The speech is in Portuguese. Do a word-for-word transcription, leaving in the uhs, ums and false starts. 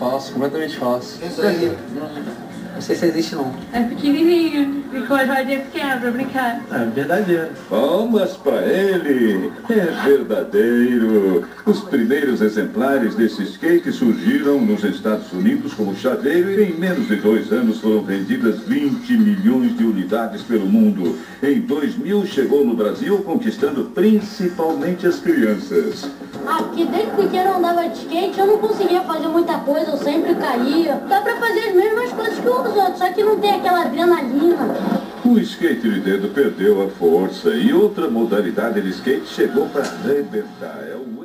Falso, completamente falso. Isso aí. Não, não sei se existe não. É pequenininho, ficou a joadinha pequena pra brincar. É verdadeiro. Palmas pra ele! É verdadeiro! Os primeiros exemplares desses cakes surgiram nos Estados Unidos como chaveiro e em menos de dois anos foram vendidas vinte milhões de unidades pelo mundo. Em dois mil chegou no Brasil conquistando principalmente as crianças. Aqui desde pequeno eu andava de skate, eu não conseguia fazer muita coisa, eu sempre caía. Dá pra fazer as mesmas coisas que os outros, só que não tem aquela adrenalina. O skate de dedo perdeu a força e outra modalidade de skate chegou pra arrebentar. É o